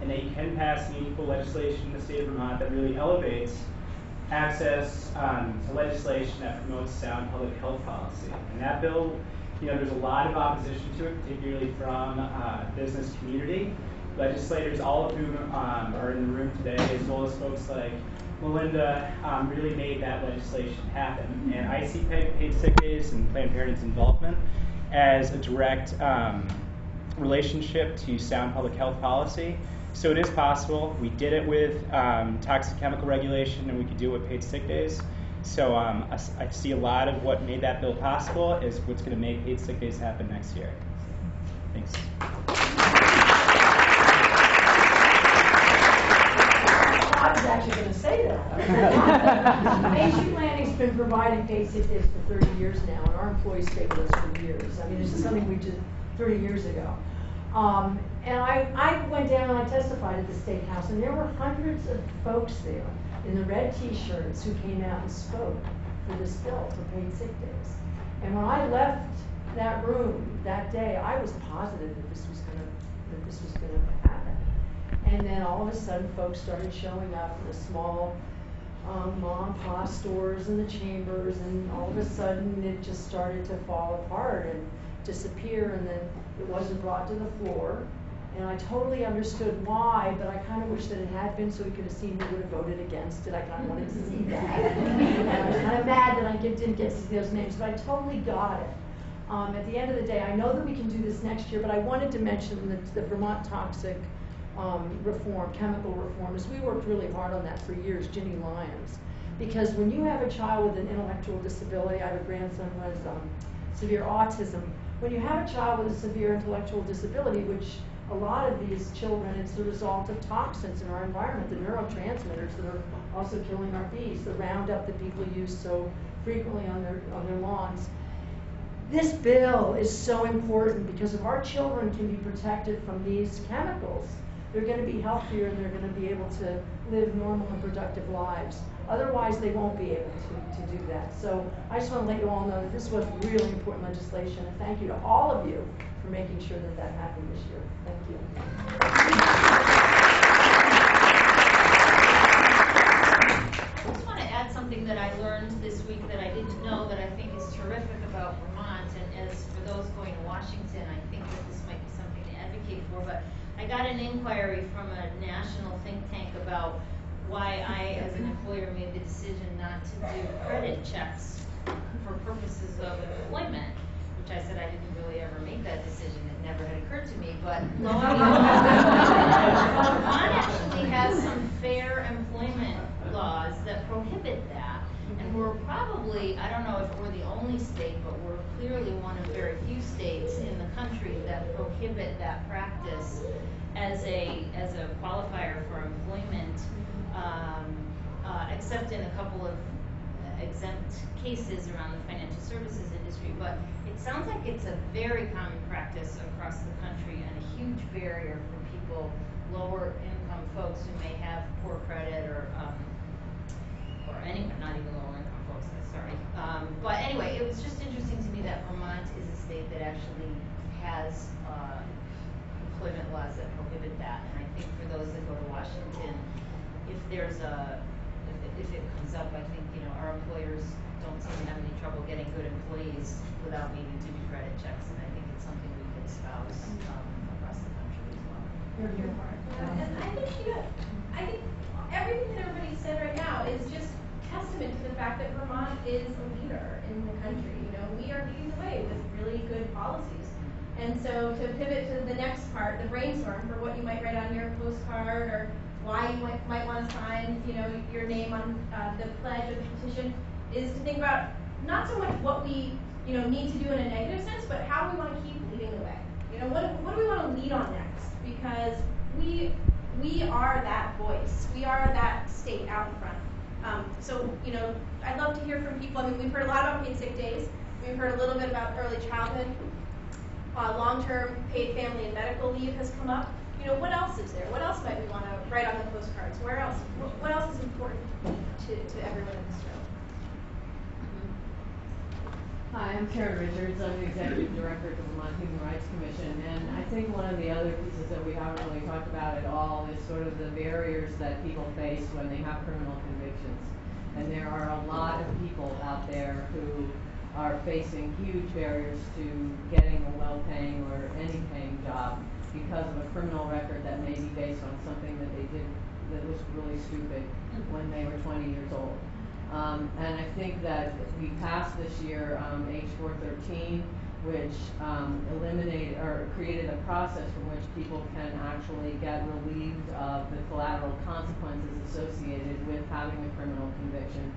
and that you can pass meaningful legislation in the state of Vermont that really elevates access to legislation that promotes sound public health policy. And that bill, you know, there's a lot of opposition to it, particularly from business community. Legislators, all of whom are in the room today, as well as folks like Melinda, really made that legislation happen. And I see paid sick days and Planned Parenthood's involvement as a direct relationship to sound public health policy. So it is possible. We did it with toxic chemical regulation, and we could do it with paid sick days. So I see a lot of what made that bill possible is what's going to make paid sick days happen next year. Thanks. I was actually going to say that. Main Street Landing's been providing paid sick days for 30 years now, and our employees stayed with us for years. I mean, this is something we did 30 years ago. And I went down and I testified at the State House, and there were hundreds of folks there in the red t-shirts who came out and spoke for this bill for paid sick days. And when I left that room that day, I was positive that this was gonna happen. And then all of a sudden, folks started showing up in the small mom and pop stores and the chambers, and all of a sudden it just started to fall apart and disappear, and then it wasn't brought to the floor. And I totally understood why, but I kind of wish that it had been so we could have seen who would have voted against it. I kind of wanted to see that. And I was kind of mad that I didn't get to see those names, but I totally got it. At the end of the day, I know that we can do this next year, but I wanted to mention the Vermont toxic reform, chemical reform, is we worked really hard on that for years, Ginny Lyons. Because when you have a child with an intellectual disability, I have a grandson who has severe autism. When you have a child with a severe intellectual disability, which a lot of these children, it's the result of toxins in our environment, the neurotransmitters that are also killing our bees, the Roundup that people use so frequently on their lawns. This bill is so important because if our children can be protected from these chemicals, they're going to be healthier and they're going to be able to live normal and productive lives. Otherwise, they won't be able to do that. So I just want to let you all know that this was really important legislation, and thank you to all of you for making sure that that happened this year. Thank you. I just want to add something that I learned this week that I didn't know that I think is terrific about Vermont, and as for those going to Washington, I think that this might be something to advocate for, but I got an inquiry from a national think tank about why I, as an employer, made the decision not to do credit checks for purposes of employment, which I said I didn't really ever make that decision. It never had occurred to me, but lo and behold, Vermont actually has some fair employment laws that prohibit that, and we're probably, I don't know if we're the only state, but we're clearly one of very few states in the country that prohibit that practice as a qualifier for employment. Except in a couple of exempt cases around the financial services industry, but it sounds like it's a very common practice across the country and a huge barrier for people, lower income folks who may have poor credit or anyone, not even lower income folks, sorry. But anyway, it was just interesting to me that Vermont is a state that actually has employment laws that prohibit that, and I think for those that go to Washington, if it comes up, I think, you know, our employers don't seem to have any trouble getting good employees without needing to do credit checks, and I think it's something we could espouse across the country as well. you're here for it. And I think, you know, I think everything that everybody said right now is just testament to the fact that Vermont is a leader in the country. You know, we are leading the way with really good policies. And so to pivot to the next part, the brainstorm for what you might write on your postcard or why you might want to sign, you know, your name on the pledge or the petition, is to think about not so much what we, you know, need to do in a negative sense, but how we want to keep leading the way. You know, what do we want to lead on next? Because we are that voice. We are that state out in front. So, you know, I'd love to hear from people. I mean, we've heard a lot about paid sick days. We've heard a little bit about early childhood. Long-term paid family and medical leave has come up. You know, what else is there? What else might we want to write on the postcards? Where else? What else is important to everyone in this room? Hi, I'm Karen Richards. I'm the Executive Director of the Vermont Human Rights Commission, and I think one of the other pieces that we haven't really talked about at all is sort of the barriers that people face when they have criminal convictions. And there are a lot of people out there who are facing huge barriers to getting a well-paying or any paying job because of a criminal record that may be based on something that they did that was really stupid when they were 20 years old. And I think that we passed this year H 413, which eliminated or created a process from which people can actually get relieved of the collateral consequences associated with having a criminal conviction,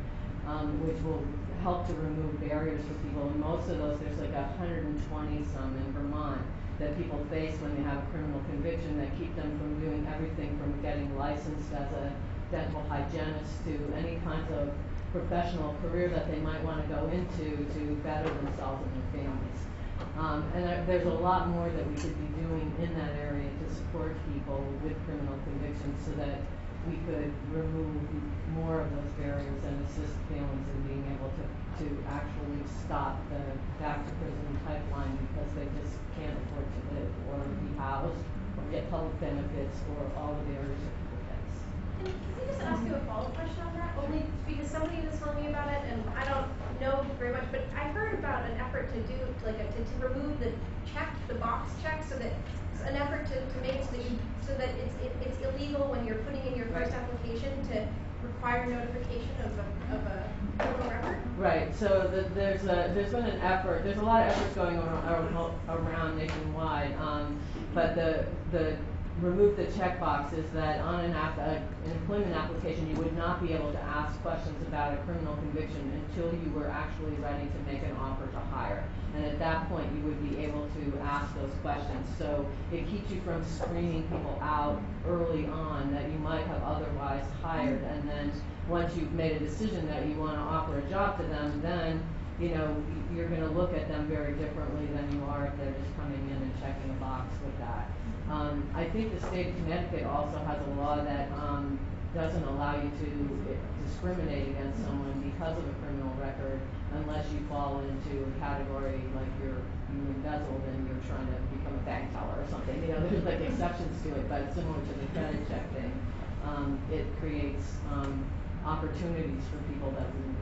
which will help to remove barriers for people. And most of those, there's like 120-some in Vermont that people face when they have a criminal conviction that keep them from doing everything from getting licensed as a dental hygienist to any kind of professional career that they might want to go into to better themselves and their families. And there's a lot more that we could be doing in that area to support people with criminal convictions so that we could remove more of those barriers and assist families in being able to actually stop the back to prison pipeline because they just can't afford to live or be housed or get public benefits or all the barriers that people face. Can I just ask you a follow-up question on that? Only because somebody was telling me about it and I don't know very much, but I heard about an effort to do like to remove the check, the box check, so that it's an effort to make so that you, so that it's illegal when you're putting in your first application to require notification of a criminal record. Right. So there's been an effort. There's a lot of efforts going on around nationwide. But the remove the checkbox is that on an employment application you would not be able to ask questions about a criminal conviction until you were actually ready to make an offer to hire. And at that point you would be able to ask those questions. So it keeps you from screening people out early on that you might have otherwise hired. And then once you've made a decision that you want to offer a job to them, then you know, you're going to look at them very differently than you are if they're just coming in and checking a box with that. I think the state of Connecticut also has a law that doesn't allow you to discriminate against someone because of a criminal record unless you fall into a category like you embezzled and you're trying to become a bank teller or something. You know, there's like exceptions to it, but similar to the credit check thing, it creates opportunities for people that wouldn't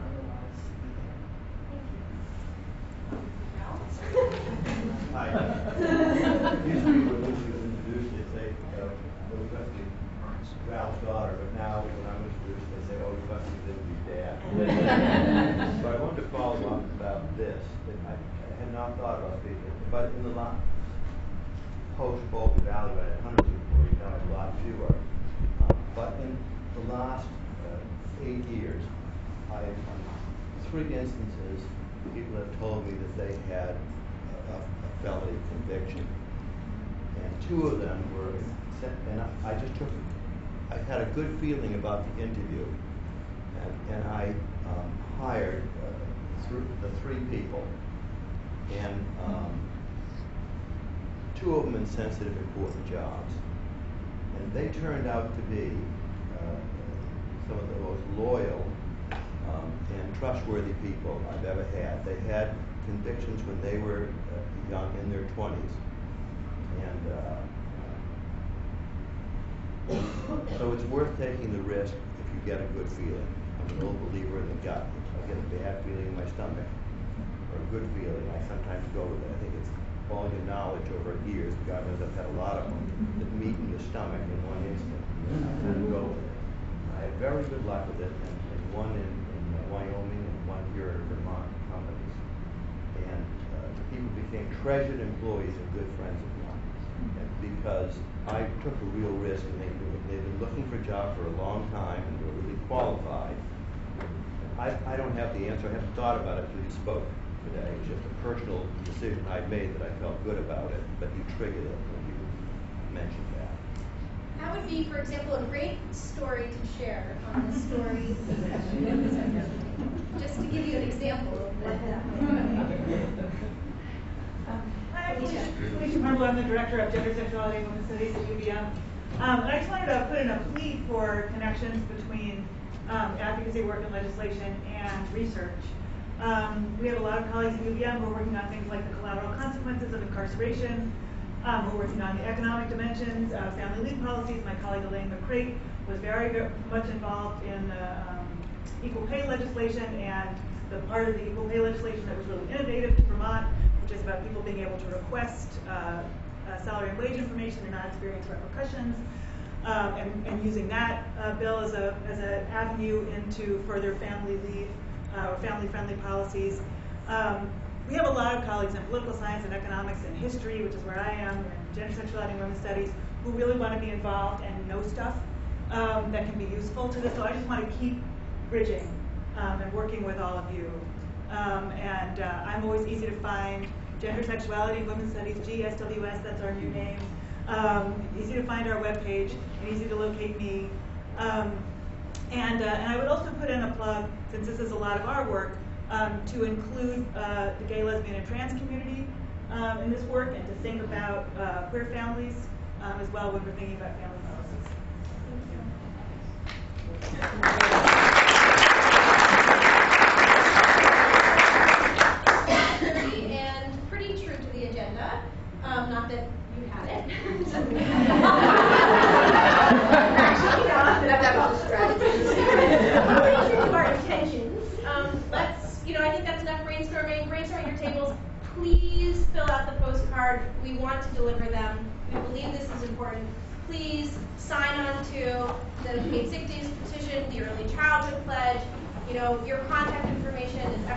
otherwise be there. Hi. Usually when Lindsay was introduced, they say, well, we must be Val's daughter, but now when I'm introduced, they say, oh, we must be Lindsay's dad. So I wanted to follow up about this, that I had not thought of it, but in the last post-Boulder Valley, I had hundreds of employees, now a lot fewer. But in the last 8 years, I've three instances people have told me that they had a felony conviction, and two of them were, and I just took, I had a good feeling about the interview, and I hired the three people, and two of them in sensitive, important jobs, and they turned out to be some of the most loyal and trustworthy people I've ever had. They had convictions when they were young, in their 20s. And so it's worth taking the risk if you get a good feeling. I'm an old believer in the gut. If I get a bad feeling in my stomach or a good feeling, I sometimes go with it. I think it's quality of knowledge over years. The governors have had a lot of them that meet in your stomach in one instant. And go, I had very good luck with it, and one in Wyoming and one here in Vermont companies. And people became treasured employees and good friends of mine. Because I took a real risk, and they've been looking for a job for a long time, and they're really qualified. I don't have the answer. I haven't thought about it until you spoke today. It's just a personal decision I made that I felt good about it, but you triggered it when you mentioned that. That would be, for example, a great story to share on the story just to give you an example of what happened. Alicia Marble, I'm the director of Gender, Sexuality, and Women's Studies at UVM. And I just wanted to put in a plea for connections between advocacy work and legislation and research. We have a lot of colleagues at UVM who are working on things like the collateral consequences of incarceration. We're working on the economic dimensions, family leave policies. My colleague Elaine McCrate was very much involved in the equal pay legislation and the part of the equal pay legislation that was really innovative to Vermont, which is about people being able to request salary and wage information and not experience repercussions, and using that bill as an avenue into further family leave or family-friendly policies. We have a lot of colleagues in political science and economics and history, which is where I am, and gender, sexuality, and women's studies, who really want to be involved and know stuff that can be useful to this. So I just want to keep bridging and working with all of you. I'm always easy to find. Gender, sexuality, and women's studies, GSWS, that's our new name. Easy to find our webpage, and easy to locate me. And I would also put in a plug, since this is a lot of our work, to include the gay, lesbian, and trans community in this work, and to think about queer families as well when we're thinking about family policies. Thank you. And pretty true to the agenda. Not that you had it. Actually, not that I'll distract you. Pretty true to our intentions. You know, I think that's enough brainstorming. Brainstorm your tables. Please fill out the postcard. We want to deliver them. We believe this is important. Please sign on to the Paid Sick Days petition, the Early Childhood Pledge. You know, your contact information is